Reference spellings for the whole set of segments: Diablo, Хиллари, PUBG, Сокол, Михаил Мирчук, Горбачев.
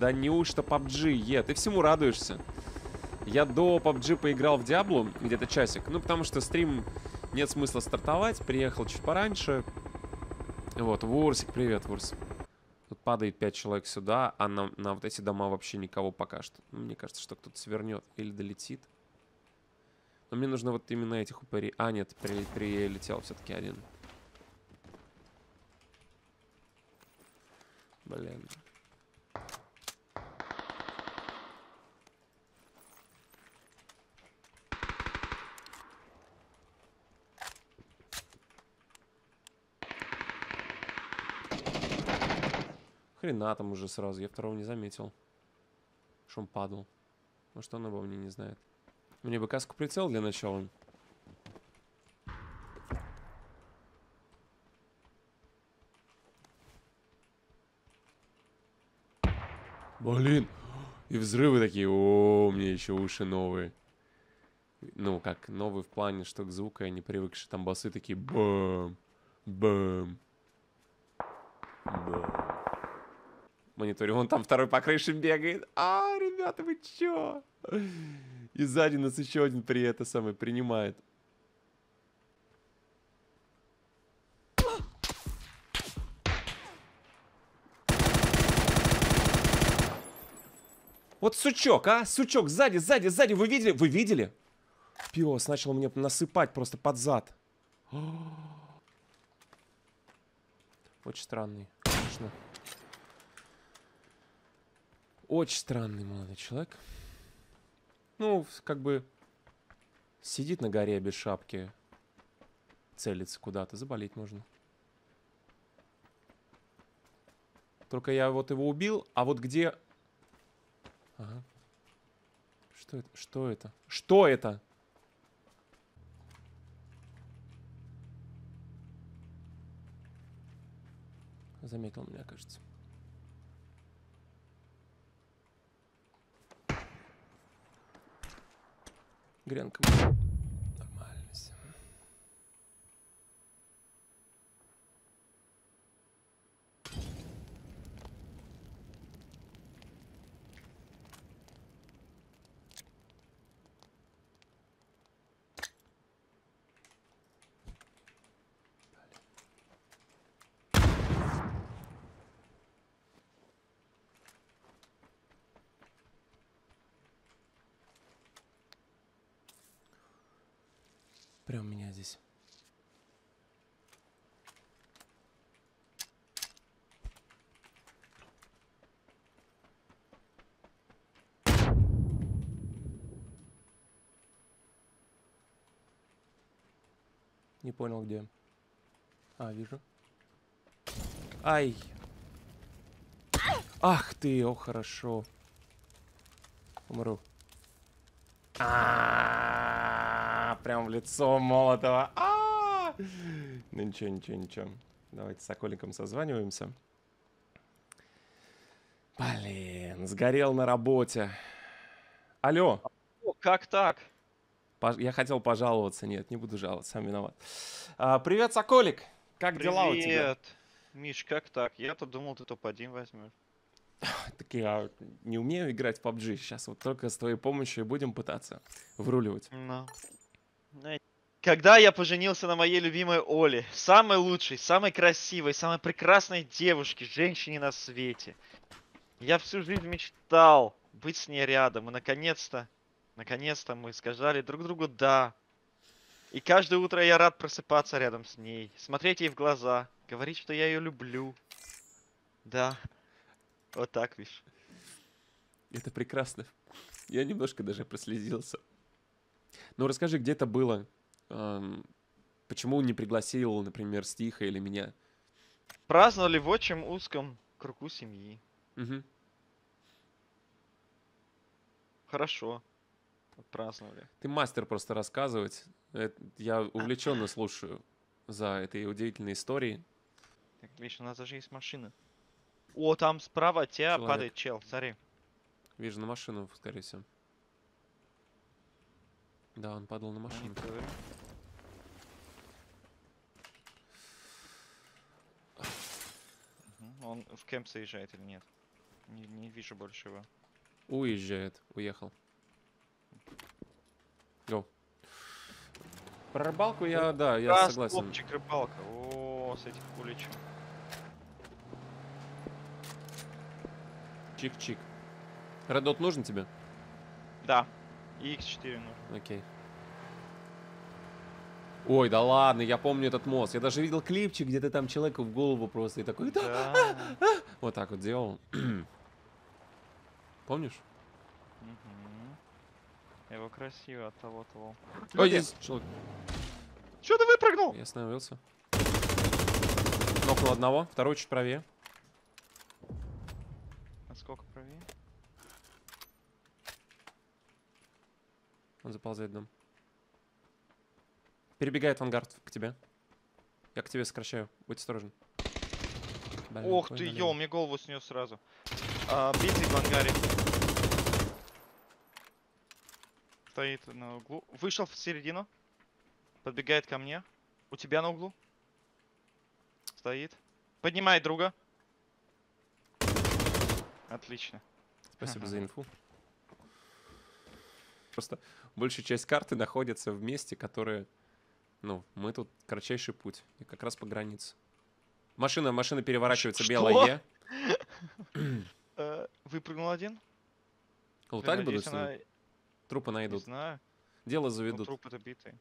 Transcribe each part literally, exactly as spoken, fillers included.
Да неужто пабг? Е, ты всему радуешься. Я до пабг поиграл в Diablo где-то часик. Ну, потому что стрим нет смысла стартовать. Приехал чуть пораньше. Вот, Ворсик, привет, Ворс. Тут падает пять человек сюда, а на, на вот эти дома вообще никого пока что. Мне кажется, что кто-то свернет или долетит. Но мне нужно вот именно этих упырей. А, нет, при, прилетел все-таки один. Блин. Хрена там уже сразу, я второго не заметил. Шум падал. Может, он обо мне не знает. Мне бы каску прицел для начала. Блин! И взрывы такие. О, у меня еще уши новые. Ну, как новые в плане штук звука. Я не привыкший. Там басы такие. Бэм. Бэм. Бэм. Мониторю. Вон там второй по крыше бегает. А, ребята, вы чё? И сзади нас еще один при это самое принимает. Вот сучок, а? Сучок, сзади, сзади, сзади. Вы видели? Вы видели? Пёс начал мне насыпать просто под зад. Очень странный, конечно. Очень странный молодой человек. Ну, как бы сидит на горе без шапки, целится куда-то, заболеть можно. Только я вот его убил, а вот где... Ага. Что это? Что это? Что это? Заметил меня, кажется. Гренка. Нормально все. Прям меня здесь. Не понял, где. А, вижу. Ай. Ах ты, о, хорошо. Умру. А-а-а. Прям в лицо молотого. А -а -а! Ну ничего, ничего, ничего. Давайте с Соколиком созваниваемся. Блин, сгорел на работе. Алло. О, как так? Пож я хотел пожаловаться. Нет, не буду жаловаться, сам виноват. А, привет, Соколик. Как привет. Дела у тебя? Привет. Миш, как так? Я-то думал, ты топ один возьмешь. Так я не умею играть в пабг. Сейчас вот только с твоей помощью будем пытаться вруливать. No. Когда я поженился на моей любимой Оле, самой лучшей, самой красивой, самой прекрасной девушке, женщине на свете, я всю жизнь мечтал быть с ней рядом. И наконец-то, наконец-то мы сказали друг другу «да». И каждое утро я рад просыпаться рядом с ней, смотреть ей в глаза, говорить, что я ее люблю. Да, вот так, видишь. Это прекрасно. Я немножко даже прослезился. Ну, расскажи, где это было? Эм, почему не пригласил, например, Стиха или меня? Праздновали в очень узком кругу семьи. Угу. Хорошо. Праздновали. Ты мастер просто рассказывать. Это, я увлеченно слушаю за этой удивительной историей. Так, видишь, у нас даже есть машина. О, там справа от тебя человек. Падает чел, смотри. Вижу, на машину, скорее всего. Да, он падал на машину. Он в кемп заезжает или нет? Не, не вижу больше его. Уезжает, уехал. Гоу. Про рыбалку я, да, я да, согласен. Стопчик, рыбалка. О, с этих куличем. Чик-чик. Редот нужен тебе? Да. И икс четыре нужен. Окей. Ой, да ладно, я помню этот мост. Я даже видел клипчик, где ты там человеку в голову просто и такой... Да. А, а, а. Вот так вот делал. Помнишь? Угу. Его красиво отталотывал. Ой, здесь человек. Чё ты выпрыгнул? Я остановился. Нокнул одного, второй чуть правее. А сколько правее? Он заползает в дом. Перебегает ангард к тебе. Я к тебе сокращаю. Будь осторожен. Блин, ох ты, ё, мне голову снес сразу. А, битый в ангаре. Стоит на углу. Вышел в середину. Подбегает ко мне. У тебя на углу. Стоит. Поднимает друга. Отлично. Спасибо за инфу. Просто большая часть карты находится в месте, которое... Ну, мы тут кратчайший путь. И как раз по границе. Машина, машина переворачивается, что? Белая Е. Выпрыгнул один. Лутать буду с ним? Трупы найдут. Не знаю. Дело заведут. Ну, трупы-то битые.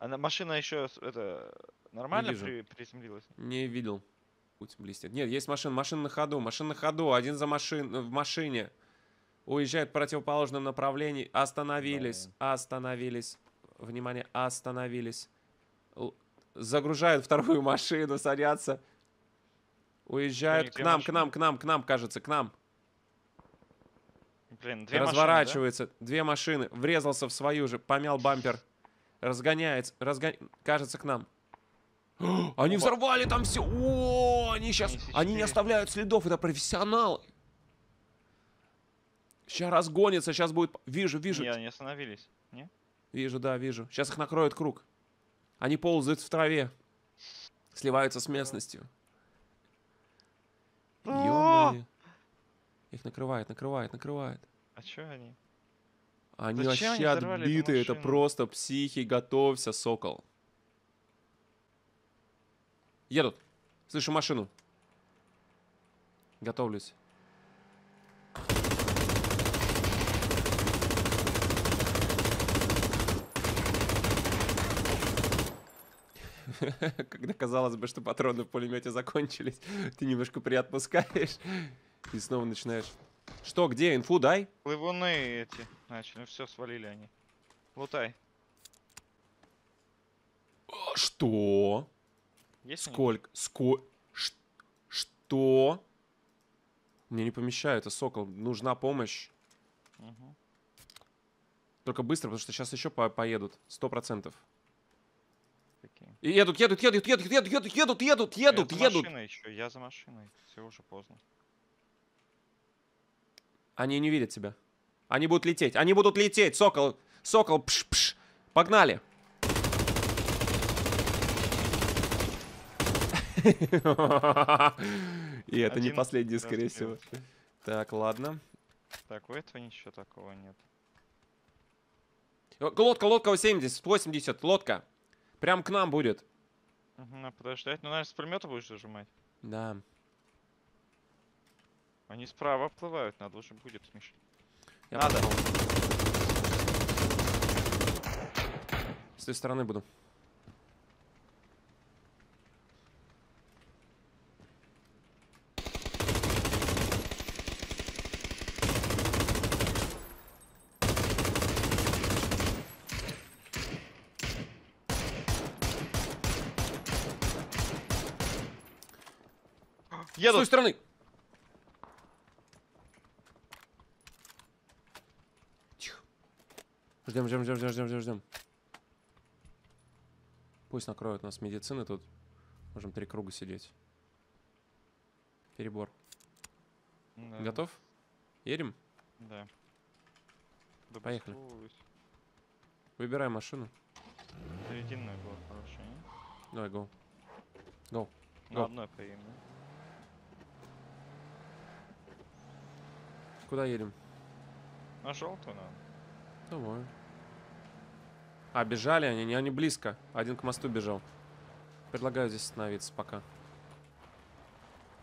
Она, машина еще это, нормально при, приземлилась? Не видел. Путь блестит. Нет, есть машина. Машина на ходу. Машина на ходу. Один за машин, в машине. Уезжает в противоположном направлении. Остановились. Да. Остановились. Внимание, остановились. Загружают вторую машину, садятся. Уезжают. К нам, к нам, к нам, к нам, кажется, к нам. Блин, две разворачиваются. Машины, да? Две машины. Врезался в свою же. Помял бампер. Разгоняется. Разгон... Кажется, к нам. О, они оба взорвали там все. О, они сейчас... Они не оставляют следов. Это профессионалы. Сейчас разгонится. Сейчас будет... Вижу, вижу. Не, они остановились. Нет? Вижу, да, вижу. Сейчас их накроет круг. Они ползают в траве. Сливаются с местностью. Ё-моё. Их накрывает, накрывает, накрывает. А чё они? Они вообще отбитые. Это просто психи. Готовься, Сокол. Едут. Слышу машину. Готовлюсь. Когда казалось бы, что патроны в пулемете закончились, ты немножко приотпускаешь и снова начинаешь. Что, где? Инфу дай. Плывуны эти начали, все свалили они. Лутай. Что? Есть сколько? Сколько? Что? Мне не помещают, это Сокол. Нужна помощь. Угу. Только быстро, потому что сейчас еще по поедут. Сто процентов. И едут, едут, едут, едут, едут, едут, едут, едут, едут, едут. Я за машиной еще, я за машиной. Все уже поздно. Они не видят тебя. Они будут лететь, они будут лететь. Сокол, Сокол, пш, пш. Погнали. И это не последний, скорее всего. Так, ладно. Так, у этого ничего такого нет. Лодка, лодка восемьдесят, восемьдесят, лодка. Прям к нам будет. Угу, подождать. Ну, наверное, с пулемета будешь зажимать. Да. Они справа плывают, надо уже будет смешать. Я надо. Попал. С той стороны буду. Еду. С той стороны. Тихо. Ждем, ждем, ждем, ждем, ждем, ждем. Пусть накроют нас медицины тут. Можем три круга сидеть. Перебор. Да. Готов? Едем? Да. Поехали. Выбирай машину. Серединная была хорошая. Давай, гоу. Гоу. На одной поедем. куда едем? На желтую нам. Давай. А, бежали они, они близко. Один к мосту бежал. Предлагаю здесь остановиться пока.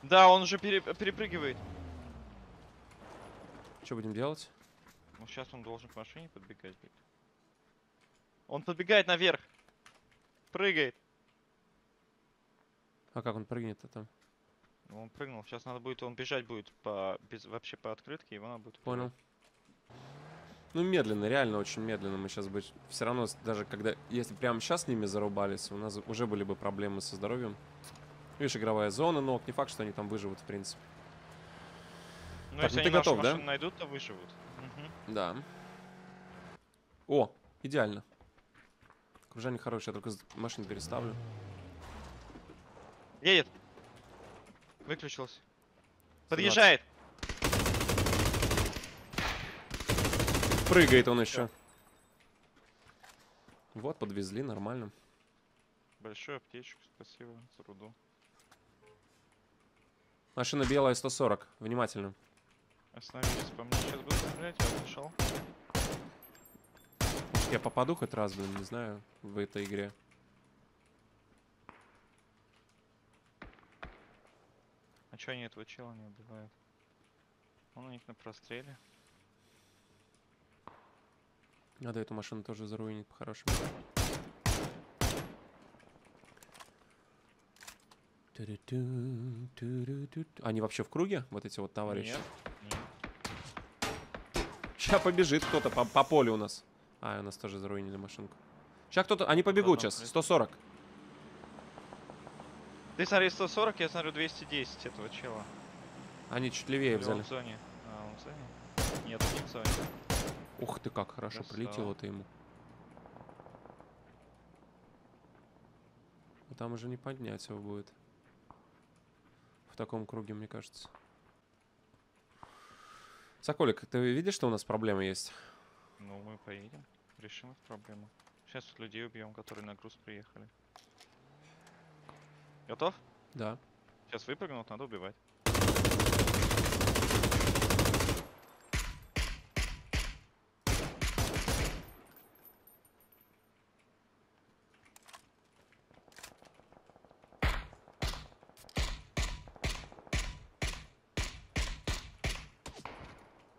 Да, он уже пере перепрыгивает. Что будем делать? Ну, сейчас он должен к машине подбегать. Он подбегает наверх. Прыгает. А как он прыгнет-то там? Ну, он прыгнул. Сейчас надо будет, он бежать будет по, без, вообще по открытке, его надо будет... Понял. Ну, медленно, реально очень медленно мы сейчас бы... Все равно, даже когда... Если прямо сейчас с ними зарубались, у нас уже были бы проблемы со здоровьем. Видишь, игровая зона, но не факт, что они там выживут, в принципе. Ну, так, если ну, ты они готов, да? Найдут, то выживут. Угу. Да. О, идеально. Окружение хорошее, я только машину переставлю. Едет. Выключился. Подъезжает. Прыгает он еще. Вот, подвезли, нормально. Большой аптечку, спасибо за руду. Машина белая, сто сорок. Внимательно. Остановились по мне, сейчас буду стрелять, я пришел. Я попаду хоть раз, блин, не знаю, в этой игре. А чё они этого чела не убивают? Он у них на простреле. Надо эту машину тоже заруинить по-хорошему. Они вообще в круге? Вот эти вот товарищи? Нет, нет. Сейчас побежит кто-то по, по полю у нас. А, у нас тоже заруинили машинку. Сейчас кто-то... Они побегут сейчас. сто сорок. Ты смотри сто сорок, я смотрю двести десять этого чела. Они чуть левее взяли. Он в зоне. А, он в зоне? Нет, не в зоне. Ух ты, как хорошо прилетело-то ему. А там уже не поднять его будет. В таком круге, мне кажется. Соколик, ты видишь, что у нас проблемы есть? Ну, мы поедем. Решим их проблему. Сейчас вот людей убьем, которые на груз приехали. Готов? Да. Сейчас выпрыгнут, надо убивать.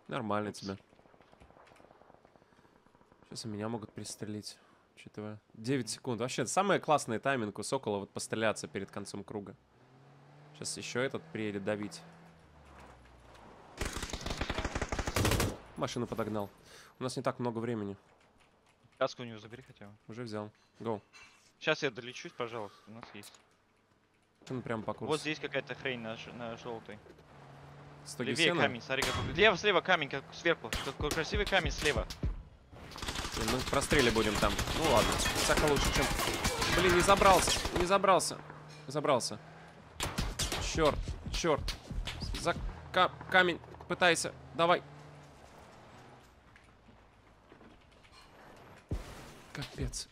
Нормально тебя. Сейчас меня могут пристрелить, учитывая. девять секунд. Вообще, это самый классный тайминг у Сокола, вот постреляться перед концом круга. Сейчас еще этот приедет давить. Машину подогнал. У нас не так много времени. Каску у него забери хотя бы. Уже взял. Гоу. Сейчас я долечусь, пожалуйста. У нас есть. Ну, прям по курсу. Вот здесь какая-то хрень на, на желтой. Левее камень, смотри, как... Лево, слева камень, как сверху. Какой красивый камень слева. Мы в простреле будем там. Ну ладно, всяко лучше, чем... Блин, не забрался, не забрался. Забрался. Черт, черт. За ка камень пытайся, давай. Капец.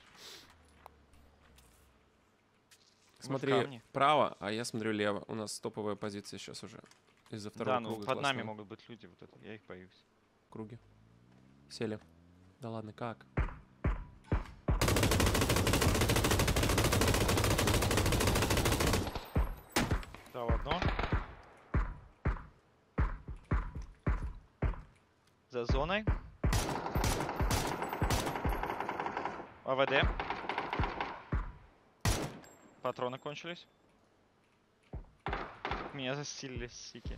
Смотри право, а я смотрю лево. У нас топовая позиция сейчас уже. Из-за второго да, ну круга под классного. Нами могут быть люди, вот это, я их боюсь. Круги. Сели. Да ладно, как? Да ладно. За зоной. АВД. Патроны кончились. Меня застилили, сики.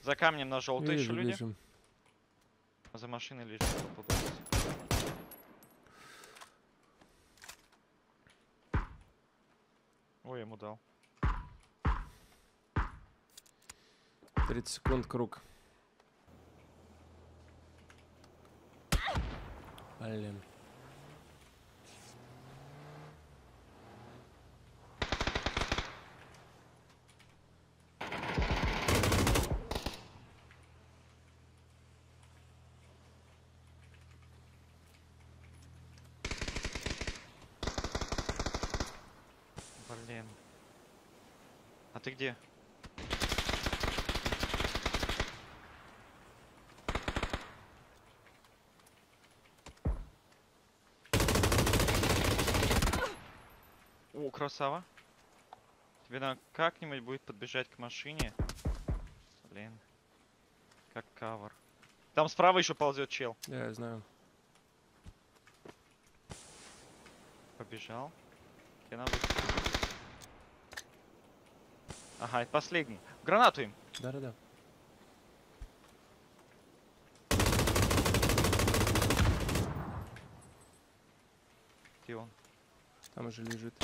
За камнем на желтый еще люди. Вижу. А за машиной лежит. Ой, ему дал. тридцать секунд круг. Блин. Ты где? красава. Тебе надо как-нибудь будет подбежать к машине. Блин. Как кавер. Там справа еще ползет чел. Да, я знаю. Побежал. Тебе надо... Ага, это последний. Гранату им. Да-да-да. Где он? Там уже лежит.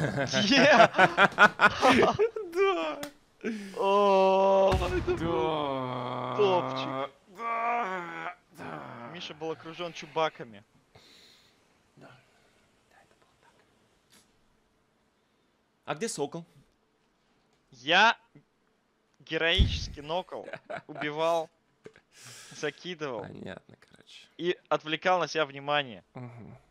Да. О, это топчик. Миша был окружен чубаками. А где Сокол? Я героически нокал, убивал, закидывал. Понятно, короче. И отвлекал на себя внимание. Угу.